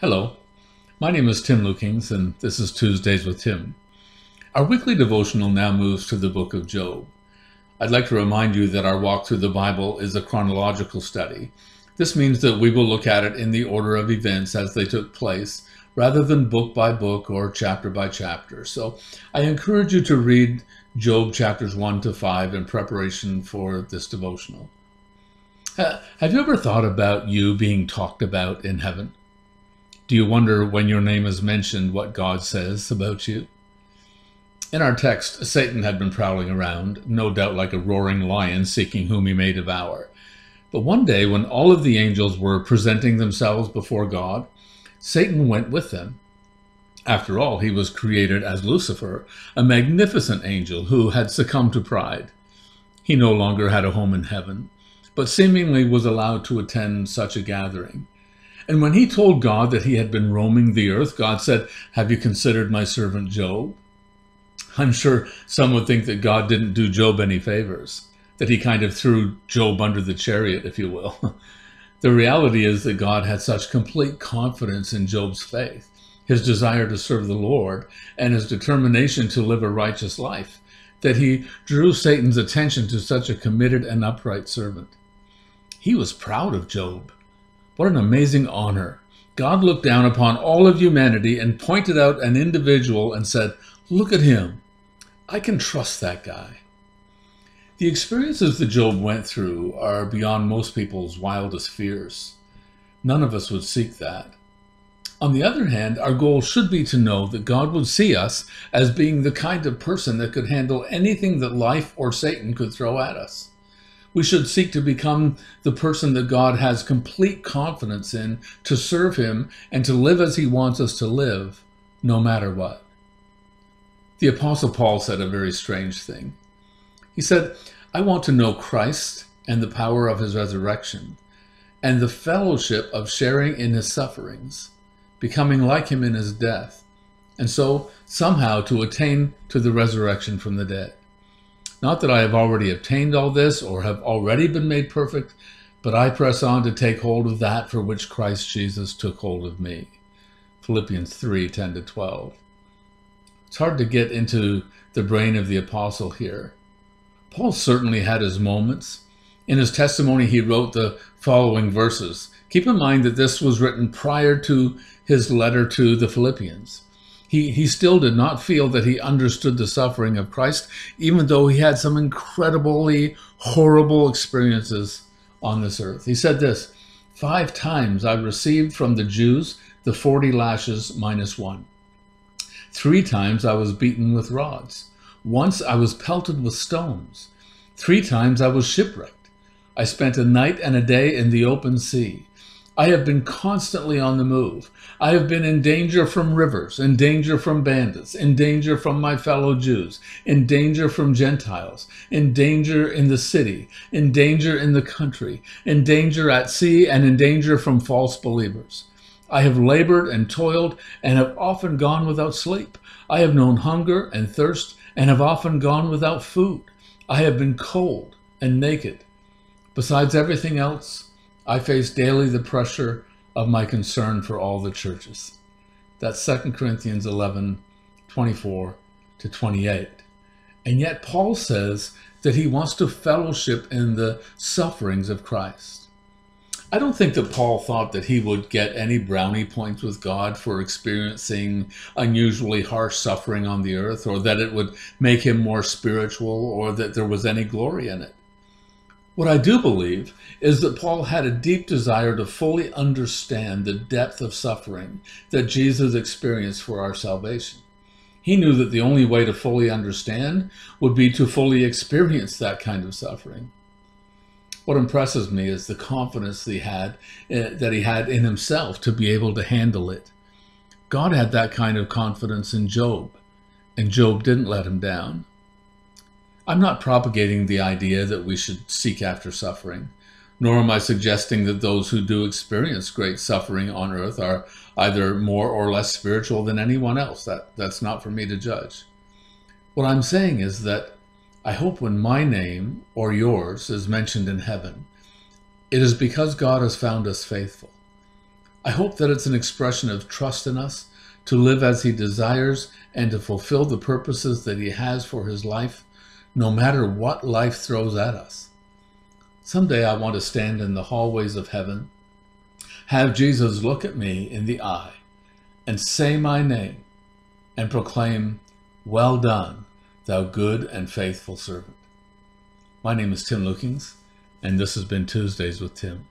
Hello, my name is Tim Lukings, and this is Tuesdays with Tim. Our weekly devotional now moves to the book of Job. I'd like to remind you that our walk through the Bible is a chronological study. This means that we will look at it in the order of events as they took place, rather than book by book or chapter by chapter. So I encourage you to read Job chapters 1 to 5 in preparation for this devotional. Have you ever thought about you being talked about in heaven? Do you wonder when your name is mentioned what God says about you? In our text, Satan had been prowling around, no doubt like a roaring lion seeking whom he may devour. But one day, when all of the angels were presenting themselves before God, Satan went with them. After all, he was created as Lucifer, a magnificent angel who had succumbed to pride. He no longer had a home in heaven, but seemingly was allowed to attend such a gathering. And when he told God that he had been roaming the earth, God said, "Have you considered my servant Job?" I'm sure some would think that God didn't do Job any favors, that he kind of threw Job under the chariot, if you will. The reality is that God had such complete confidence in Job's faith, his desire to serve the Lord, and his determination to live a righteous life, that he drew Satan's attention to such a committed and upright servant. He was proud of Job. What an amazing honor. God looked down upon all of humanity and pointed out an individual and said, "Look at him. I can trust that guy." The experiences that Job went through are beyond most people's wildest fears. None of us would seek that. On the other hand, our goal should be to know that God would see us as being the kind of person that could handle anything that life or Satan could throw at us. We should seek to become the person that God has complete confidence in, to serve him and to live as he wants us to live, no matter what. The Apostle Paul said a very strange thing. He said, "I want to know Christ and the power of his resurrection, and the fellowship of sharing in his sufferings, becoming like him in his death, and so somehow to attain to the resurrection from the dead. Not that I have already obtained all this or have already been made perfect, but I press on to take hold of that for which Christ Jesus took hold of me." Philippians 3:10-12. It's hard to get into the brain of the apostle here. Paul certainly had his moments. In his testimony, he wrote the following verses. Keep in mind that this was written prior to his letter to the Philippians. He still did not feel that he understood the suffering of Christ, even though he had some incredibly horrible experiences on this earth. He said this, "5 times I received from the Jews the 40 lashes minus 1. 3 times I was beaten with rods. Once I was pelted with stones. 3 times I was shipwrecked. I spent a night and a day in the open sea. I have been constantly on the move. I have been in danger from rivers, in danger from bandits, in danger from my fellow Jews, in danger from Gentiles, in danger in the city, in danger in the country, in danger at sea, and in danger from false believers. I have labored and toiled and have often gone without sleep. I have known hunger and thirst and have often gone without food. I have been cold and naked. Besides everything else, I face daily the pressure of my concern for all the churches." That's 2 Corinthians 11:24-28. And yet Paul says that he wants to fellowship in the sufferings of Christ. I don't think that Paul thought that he would get any brownie points with God for experiencing unusually harsh suffering on the earth, or that it would make him more spiritual, or that there was any glory in it. What I do believe is that Paul had a deep desire to fully understand the depth of suffering that Jesus experienced for our salvation. He knew that the only way to fully understand would be to fully experience that kind of suffering. What impresses me is the confidence that he had in himself to be able to handle it. God had that kind of confidence in Job, and Job didn't let him down. I'm not propagating the idea that we should seek after suffering, nor am I suggesting that those who do experience great suffering on earth are either more or less spiritual than anyone else. That's not for me to judge. What I'm saying is that I hope when my name or yours is mentioned in heaven, it is because God has found us faithful. I hope that it's an expression of trust in us to live as he desires and to fulfill the purposes that he has for his life, no matter what life throws at us. Someday I want to stand in the hallways of heaven, have Jesus look at me in the eye and say my name and proclaim, "Well done, thou good and faithful servant." My name is Tim Lukings, and this has been Tuesdays with Tim.